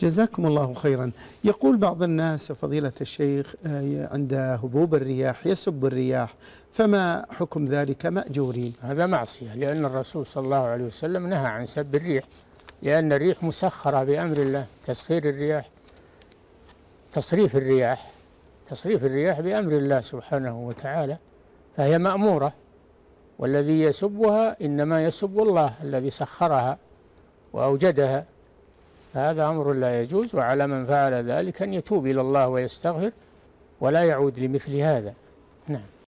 جزاكم الله خيرا. يقول بعض الناس فضيلة الشيخ عند هبوب الرياح يسب الرياح، فما حكم ذلك مأجورين؟ هذا معصية، لأن الرسول صلى الله عليه وسلم نهى عن سب الريح، لأن الريح مسخرة بأمر الله. تسخير الرياح، تصريف الرياح، تصريف الرياح بأمر الله سبحانه وتعالى، فهي مأمورة، والذي يسبها إنما يسب الله الذي سخرها وأوجدها، هذا أمر لا يجوز. وعلى من فعل ذلك أن يتوب إلى الله ويستغفر ولا يعود لمثل هذا. نعم.